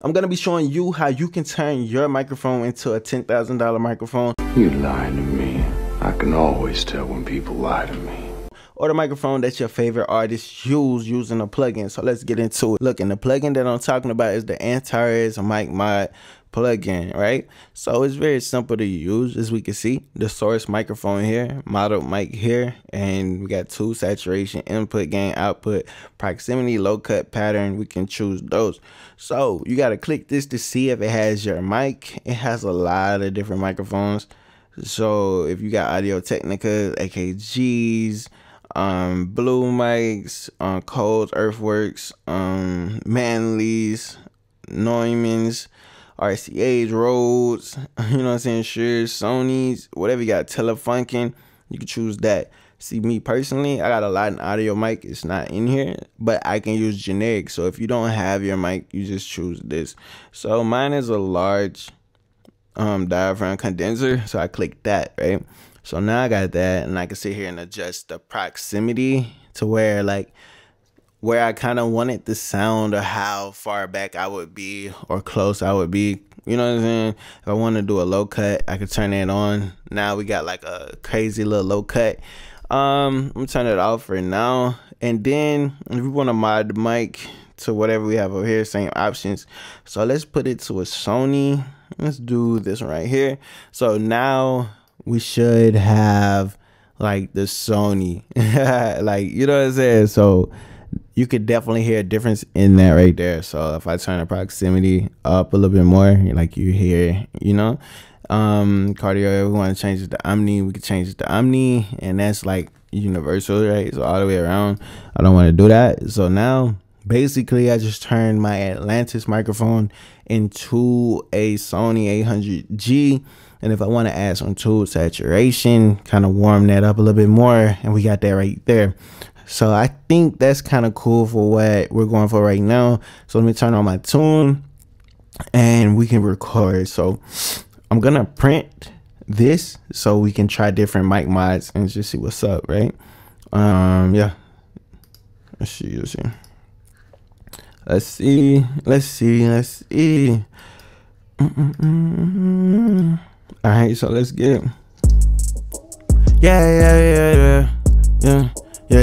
I'm going to be showing you how you can turn your microphone into a $10,000 microphone. You lying to me. I can always tell when people lie to me. Or the microphone that your favorite artists use using a plugin. So let's get into it. Look, and the plugin that I'm talking about is the Antares Mic Mod plugin, right? So it's very simple to use. As we can see, the source microphone here, model mic here, and we got two saturation, input, gain, output, proximity, low cut, pattern. We can choose those. So you got to click this to see if it has your mic. It has a lot of different microphones. So if you got Audio Technica, AKGs, Blue Mics, Coles, Earthworks, Manleys, Neumanns, RCAs, Rodes, you know what I'm saying, sure, Sonys, whatever you got, Telefunken, you can choose that. See, me personally, I got a lot in audio mic, it's not in here, but I can use generic. So if you don't have your mic, you just choose this. So mine is a large diaphragm condenser, so I click that, right? So now I got that, and I can sit here and adjust the proximity to where, like, where I kind of wanted the sound, or how far back I would be or close I would be, you know what I'm saying? If I want to do a low cut, I could turn it on. Now we got like a crazy little low cut. I'm turning it off for now. And then if we want to mod the mic to whatever we have over here, same options. So let's put it to a Sony. Let's do this one right here. So now we should have like the Sony, like, you know what I'm saying? So you could definitely hear a difference in that right there. So if I turn the proximity up a little bit more, like you hear, you know, cardio, we want to change it to omni, we could change it to omni, and that's like universal, right? So all the way around, I don't want to do that. So now basically I just turned my Atlantis microphone into a Sony 800G. And if I want to add some tool saturation, kind of warm that up a little bit more, and we got that right there. So I think that's kind of cool for what we're going for right now. So let me turn on my tune and we can record. So I'm going to print this so we can try different mic mods and just see what's up, right? Yeah. Let's see, let's see. Let's see, let's see, let's see. All right, so let's get it. Yeah. Hey,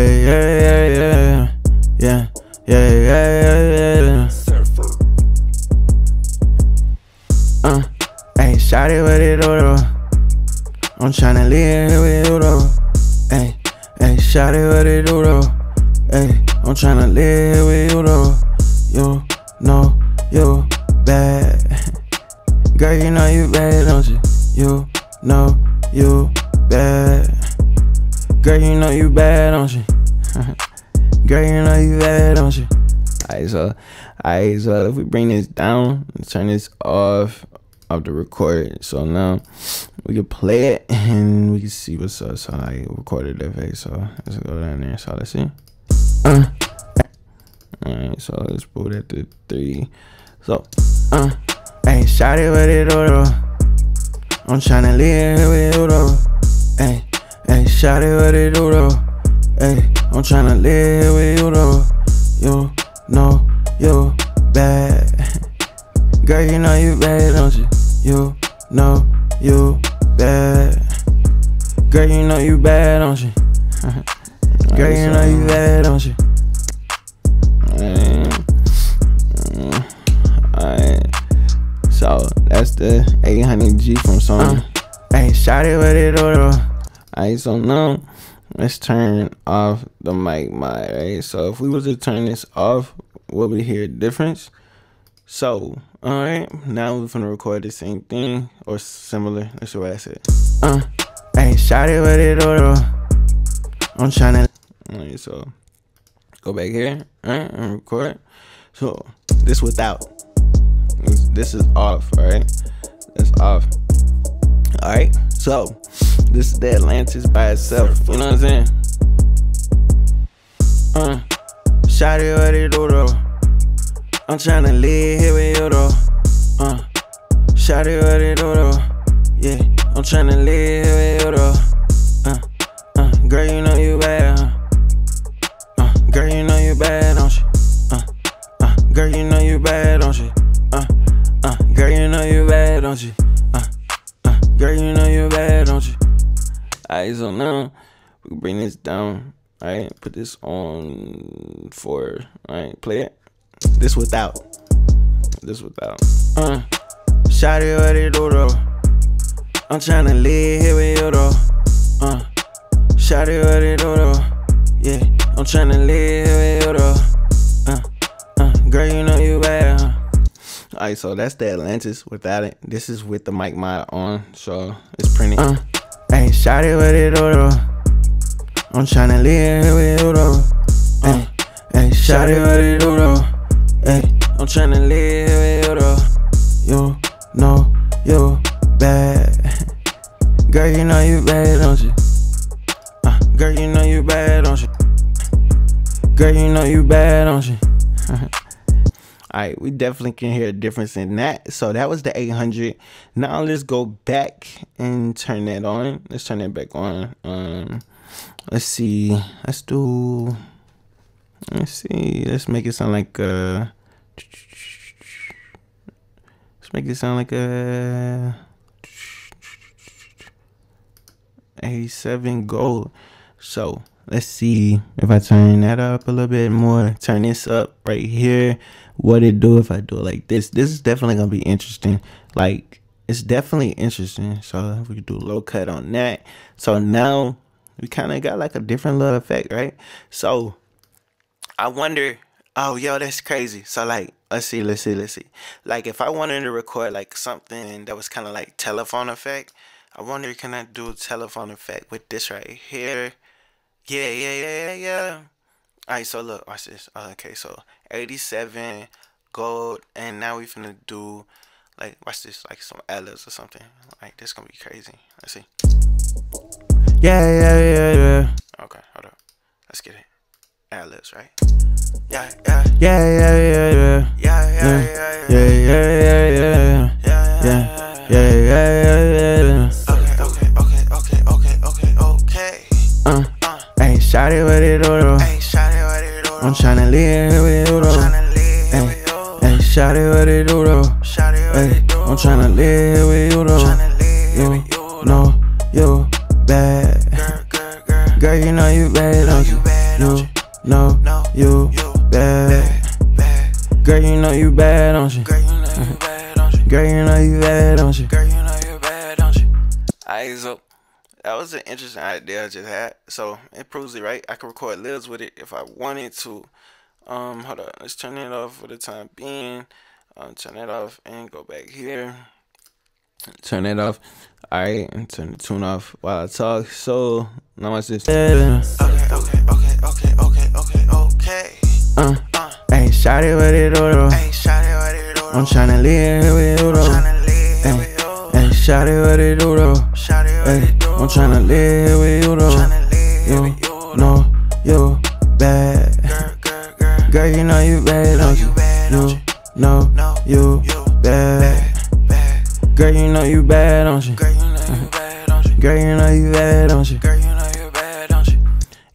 shout it with it, Dodo. I'm tryna leave it with Dodo. Hey, hey, shout it with it, Dodo. Hey, I'm tryna leave it with Dodo. You know you bad, girl. You know you bad, don't you? You know you bad. Girl, you know you bad, don't you? Girl, you know you bad, don't you? Alright, so if we bring this down and turn this off the record. So now we can play it and we can see what's up. So I recorded that face. So let's go down there. So let's see. Alright, so let's pull that to 3. So, hey, shout it with it, Dodo. I'm tryna live with Dodo. Hey. Hey, shout it with it, Dodo. Hey, I'm tryna live with you, though. You know you bad. Girl, you know you bad, don't you? You know you bad. Girl, you know you bad, don't you? Girl, you know you bad, don't you? Alright. So, that's the 800G from Sony. Hey, shout it with it, Dodo. Alright, so now let's turn off the mic mod, right? So if we was to turn this off, will we hear a difference? So, alright, now we're gonna record the same thing or similar. Let's see what I said. Hey, shout it with it, Dodo. I'm tryna. Alright, so go back here, alright, and record. So this without. This is off, alright? That's off. Alright, so this is the Atlantis by itself, you know what I'm saying? Shout it with it, Dodo. I'm tryna live here with you, though. Shout it with it, Dodo. Yeah, I'm tryna live here with you, though. Girl, you know you bad, huh? Girl, you know you bad, don't you? Girl, you know you bad, don't you? don't you? Girl, you know you're bad, don't you? Alright, so now we can bring this down. Alright, put this on for. Alright, play it. This without. This without. Shawty, what it do though? I'm tryna live here with you though. Shawty, what it do though? Yeah, I'm tryna live here with you though. Girl, you know you bad, huh? Alright, so that's the Atlantis without it. This is with the mic mod on, so it's printed. Hey, shawty, what it do though? I'm tryna live here with you though. Hey, shawty, what it do though? Hey, I'm tryna live here with you though. You know you bad. Girl, you know you bad, don't you? Girl, you know you bad, don't you? Girl, you know you bad, don't you? Alright, we definitely can hear a difference in that. So that was the 800. Now let's go back and turn that on. Let's turn that back on. Let's see. Let's do. Let's see. Let's make it sound like a. Let's make it sound like a. A7 Gold. So let's see if I turn that up a little bit more. Turn this up right here. What it do if I do it like this? This is definitely gonna be interesting. Like, it's definitely interesting. So if we do low cut on that. So now we kind of got like a different little effect, right? So I wonder. Oh, yo, that's crazy. So like, let's see. Like, if I wanted to record like something that was kind of like telephone effect, I wonder, can I do telephone effect with this right here? Yeah. Alright, so look, watch this. Okay, so 87 Gold, and now we finna do, like, watch this, like some L's or something. Like, this gonna be crazy. Let's see. Yeah. Okay, hold up. Let's get it. L's, right? Yeah. Okay. Hey, shawty, what it do though? I'm tryna live here with you though. Hey, shawty, what it do though? Hey, I'm tryna live here with you though. You know you bad. Girl, you know you bad, don't you? You know you bad. Girl, you know you bad, don't you? Girl, you know you bad, don't you? Eyes up. That was an interesting idea I just had. So it proves it, right? I can record lives with it if I wanted to. Hold on, let's turn it off for the time being. Turn it off and go back here. Turn it off. Alright, and turn the tune off while I talk. So now watch this. Okay. Hey, shawty, what it do though? I'm tryna live here with you though. Hey, shawty, what it do though? I'm tryna live here with you though. You know you bad. Girl, you know you bad, don't you? You know you bad. Girl, you know you bad, don't you? Girl, you know you bad, don't you? Girl, you know you bad, don't you?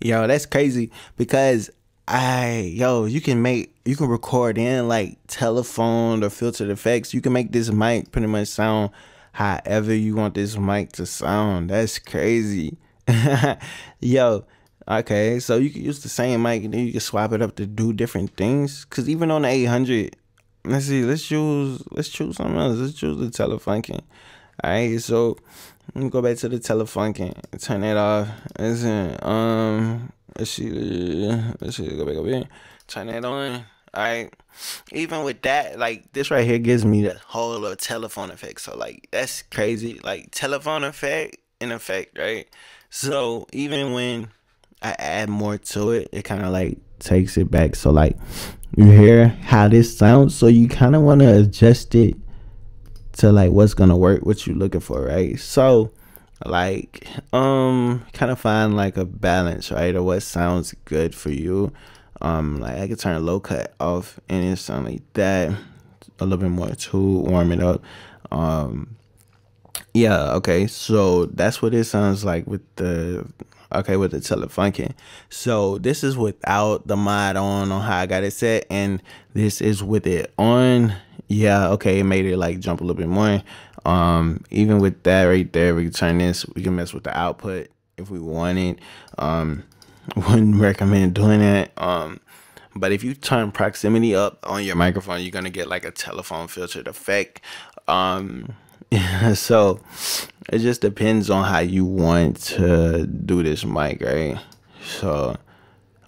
Yo, that's crazy because you can record in like telephone or filtered effects. You can make this mic pretty much sound however you want this mic to sound. That's crazy. Yo, okay, so you can use the same mic and then you can swap it up to do different things, because even on the 800, let's see, let's choose something else. Let's choose the Telefunken. All right, so let me go back to the Telefunken, turn that off. Listen, let's see, go back over here, turn that on. Alright, even with that, like this right here gives me the whole little telephone effect. So like, that's crazy. Like, telephone effect in effect, right? So even when I add more to it, it kind of like takes it back. So like, you hear how this sounds, so you kind of want to adjust it to like what's gonna work, what you're looking for, right? So like, kind of find like a balance, right, or what sounds good for you. Like, I could turn low cut off and it sound like that a little bit more to warm it up. Yeah, okay, so that's what it sounds like with the Telefunken. So this is without the mod on how I got it set, and this is with it on. Yeah, okay, it made it like jump a little bit more. Even with that right there, we can turn this, we can mess with the output if we wanted. Wouldn't recommend doing that. But if you turn proximity up on your microphone, you're gonna get like a telephone filtered effect. So it just depends on how you want to do this mic, right? So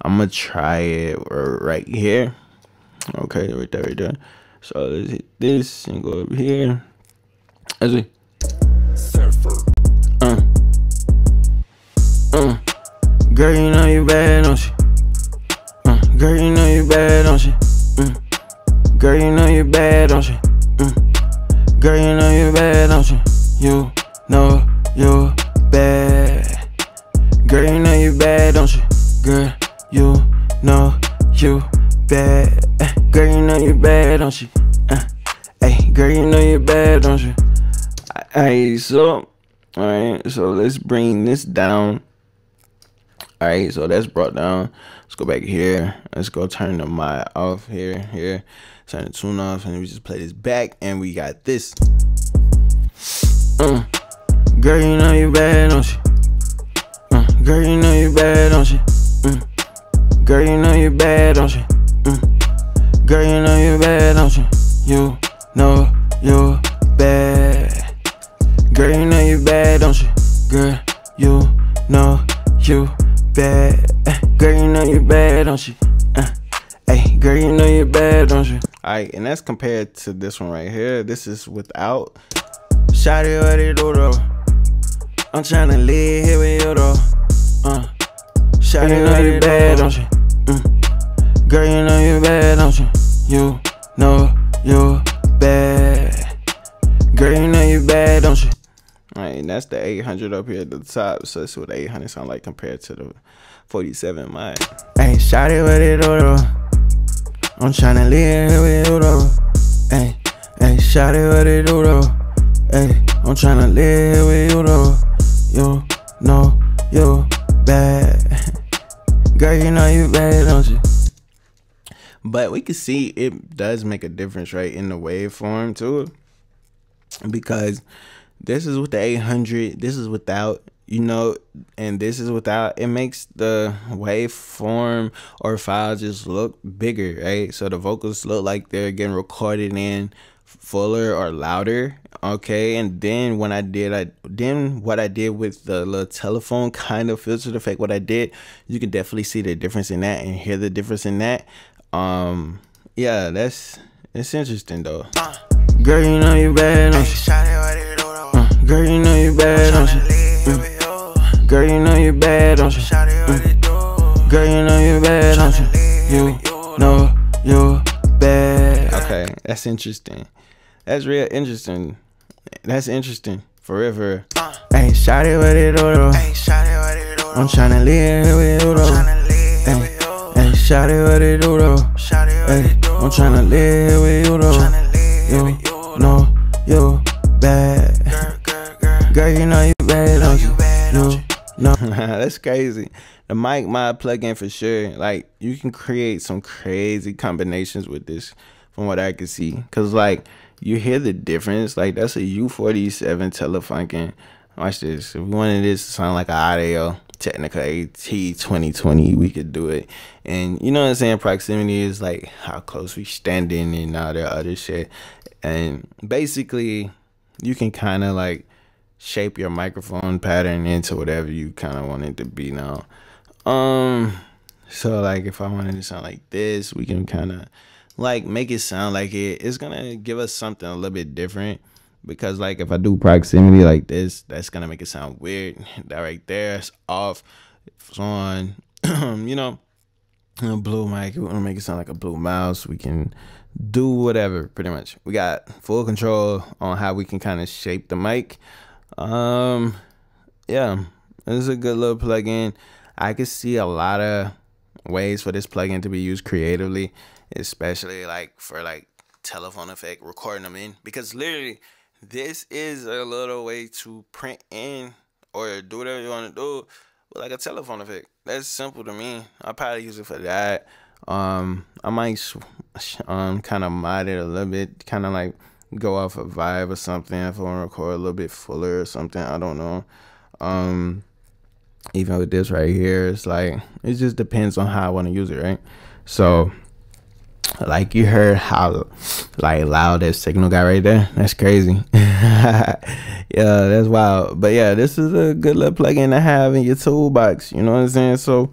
I'm gonna try it right here. Okay, right there, right there. So let's hit this and go over here. Let's see. Girl, you know you bad, don't you? Girl, you know you bad, don't you? Girl, you know you bad, don't you? Girl, you know you bad, don't you? You know you bad. Girl, you know you bad, don't you? Girl, you know you bad. Girl, you know you bad, don't you? Hey, girl, you know you bad, don't you? Hey, so, alright, so let's bring this down. Alright, so that's brought down. Let's go back here. Let's go turn the mic off here. Turn the tune off, and we just play this back, and we got this. Girl, you know you bad, don't you? Girl, you know you bad, don't you? Girl, you know you bad, don't you? Girl, you know you bad, don't you? You know you bad. Girl, you know you bad, don't you? Girl, you know you bad. Girl, you know you bad, don't you? Hey, girl, you know you bad, don't you? Alright, and that's compared to this one right here. This is without. Shawty, what it do though? I'm tryna live here with you though. Shawty, you know you bad, don't you? Girl, you know you bad, don't you? You know you bad. Girl, you know you bad, don't you? Alright, and that's the 800 up here at the top. So that's what the 800 sound like compared to the 47 mic. Hey, shawty, what it do though? I'm tryna live here with you though. Hey, hey, shawty, what it do though? Hey, I'm tryna live here with you though. You know you bad. Girl, you know you bad, don't you? But we can see it does make a difference, right, in the waveform too, because this is with the 800, this is without, you know, and this is without. It makes the waveform or file just look bigger, right? So the vocals look like they're getting recorded in fuller or louder, okay? And then when I did with the little telephone kind of filtered effect, what I did, you can definitely see the difference in that and hear the difference in that. Yeah, it's interesting though. Girl, you know you bad, don't you? Girl, you know you bad, don't you? Girl, you know you bad, don't you? Girl, you know you bad, don't you? You know you bad. Okay, that's interesting. That's real interesting. That's interesting. Forever. Hey, shawty, what it do though? I'm tryna live here with you though. Hey, shawty, what it do though? Hey, I'm tryna live here with you though. You know you bad. Girl, you know you bad, don't you? No. That's crazy. The Mic Mod plugin for sure. Like, you can create some crazy combinations with this, from what I can see. Cause like, you hear the difference. Like, that's a U47 Telefunken. Watch this. If we wanted this to sound like an Audio Technica AT 2020, we could do it. And you know what I'm saying? Proximity is like how close we standing and all that other shit. And basically, you can kind of like shape your microphone pattern into whatever you kind of want it to be now. So like, if I wanted to sound like this, we can kind of like make it sound like it. It's gonna give us something a little bit different, because like if I do proximity like this, that's gonna make it sound weird. That right there, it's off, it's on. You know, a blue mic, we want to make it sound like a blue mouse. We can do whatever, pretty much. We got full control on how we can kind of shape the mic. Yeah, this is a good little plugin. I can see a lot of ways for this plugin to be used creatively, especially like for like telephone effect, recording them in, because literally this is a little way to print in or do whatever you want to do with like a telephone effect. That's simple to me. I'll probably use it for that. I might kind of mod it a little bit, kind of like go off a vibe or something. If I want to record a little bit fuller or something, I don't know. Even with this right here, it's like, it just depends on how I want to use it, right? So like you heard how like loud that signal got right there. That's crazy. Yeah, that's wild. But yeah, this is a good little plugin to have in your toolbox, you know what I'm saying? So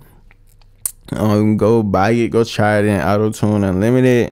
go buy it, go try it in AutoTune Unlimited.